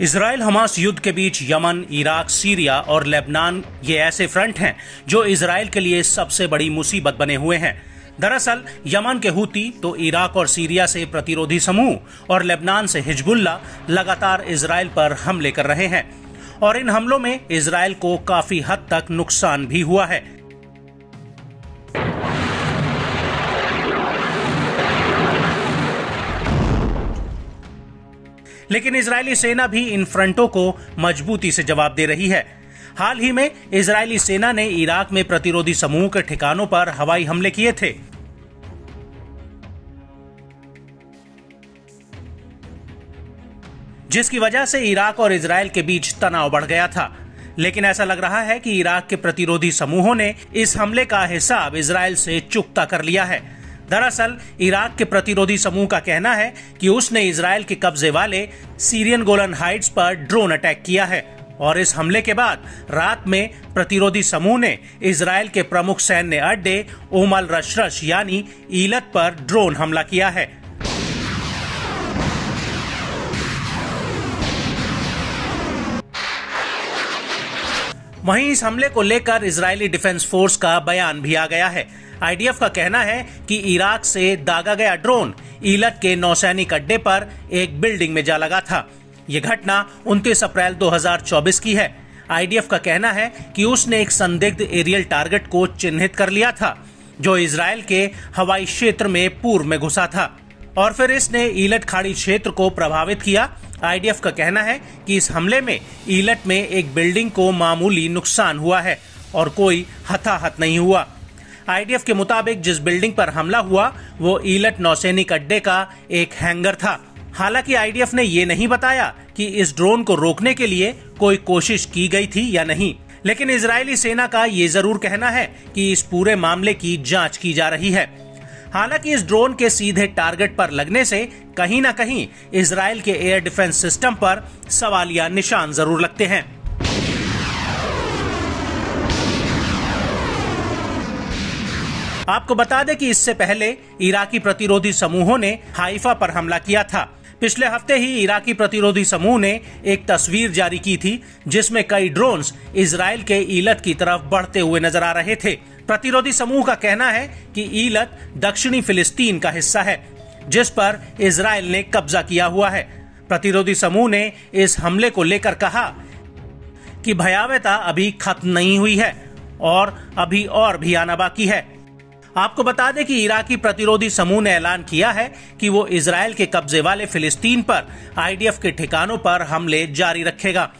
Israel Hamas युद्ध के बीच यमन, इराक, सीरिया और लेबनान ये ऐसे फ्रंट हैं जो इसराइल के लिए सबसे बड़ी मुसीबत बने हुए हैं। दरअसल यमन के हुती तो इराक और सीरिया से प्रतिरोधी समूह और लेबनान से हिजबुल्ला लगातार इसराइल पर हमले कर रहे हैं और इन हमलों में इसराइल को काफी हद तक नुकसान भी हुआ है। लेकिन इजरायली सेना भी इन फ्रंटों को मजबूती से जवाब दे रही है। हाल ही में इजरायली सेना ने इराक में प्रतिरोधी समूह के ठिकानों पर हवाई हमले किए थे। जिसकी वजह से इराक और इजरायल के बीच तनाव बढ़ गया था। लेकिन ऐसा लग रहा है कि इराक के प्रतिरोधी समूहों ने इस हमले का हिसाब इजरायल से चुकता कर लिया है। दरअसल इराक के प्रतिरोधी समूह का कहना है कि उसने इजरायल के कब्जे वाले सीरियन गोलन हाइट्स पर ड्रोन अटैक किया है और इस हमले के बाद रात में प्रतिरोधी समूह ने इजरायल के प्रमुख सैन्य अड्डे उम्म अल-रशरश यानी ईलात पर ड्रोन हमला किया है। वहीं इस हमले को लेकर इजरायली डिफेंस फोर्स का बयान भी आ गया है। आईडीएफ का कहना है कि इराक से दागा गया ड्रोन ईलात के नौसैनिक अड्डे पर एक बिल्डिंग में जा लगा था। ये घटना 29 अप्रैल 2024 की है। आईडीएफ का कहना है कि उसने एक संदिग्ध एरियल टारगेट को चिन्हित कर लिया था जो इजरायल के हवाई क्षेत्र में पूर्व में घुसा था और फिर इसने ईलात खाड़ी क्षेत्र को प्रभावित किया। आईडीएफ का कहना है कि इस हमले में ईलात में एक बिल्डिंग को मामूली नुकसान हुआ है और कोई हताहत नहीं हुआ। आईडीएफ के मुताबिक जिस बिल्डिंग पर हमला हुआ वो ईलात नौसैनिक अड्डे का एक हैंगर था। हालांकि आईडीएफ ने ये नहीं बताया कि इस ड्रोन को रोकने के लिए कोई कोशिश की गई थी या नहीं, लेकिन इजरायली सेना का ये जरूर कहना है कि इस पूरे मामले की जांच की जा रही है। हालांकि इस ड्रोन के सीधे टारगेट पर लगने से कहीं ना कहीं इजरायल के एयर डिफेंस सिस्टम पर सवालिया निशान जरूर लगते हैं। आपको बता दें कि इससे पहले इराकी प्रतिरोधी समूहों ने हाइफा पर हमला किया था। पिछले हफ्ते ही इराकी प्रतिरोधी समूह ने एक तस्वीर जारी की थी जिसमें कई ड्रोन्स इजरायल के ईलात की तरफ बढ़ते हुए नजर आ रहे थे। प्रतिरोधी समूह का कहना है कि ईलात दक्षिणी फिलिस्तीन का हिस्सा है जिस पर इजरायल ने कब्जा किया हुआ है। प्रतिरोधी समूह ने इस हमले को लेकर कहा कि भयावहता अभी खत्म नहीं हुई है और अभी और भी आना बाकी है। आपको बता दें कि इराकी प्रतिरोधी समूह ने ऐलान किया है कि वो इजरायल के कब्जे वाले फिलिस्तीन पर आईडीएफ के ठिकानों पर हमले जारी रखेगा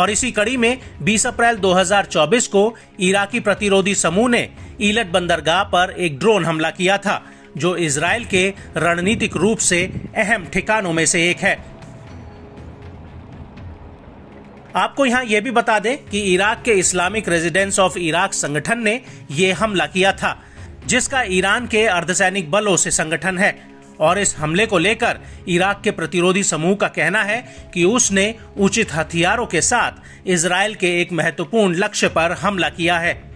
और इसी कड़ी में 20 अप्रैल 2024 को इराकी प्रतिरोधी समूह ने ईलात बंदरगाह पर एक ड्रोन हमला किया था जो इजरायल के रणनीतिक रूप से अहम ठिकानों में से एक है। आपको यहाँ यह भी बता दें कि इराक के इस्लामिक रेजिडेंस ऑफ इराक संगठन ने ये हमला किया था जिसका ईरान के अर्धसैनिक बलों से संगठन है और इस हमले को लेकर इराक के प्रतिरोधी समूह का कहना है कि उसने उचित हथियारों के साथ इजरायल के एक महत्वपूर्ण लक्ष्य पर हमला किया है।